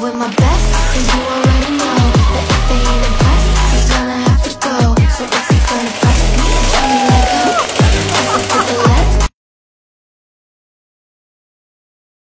with my best, and you already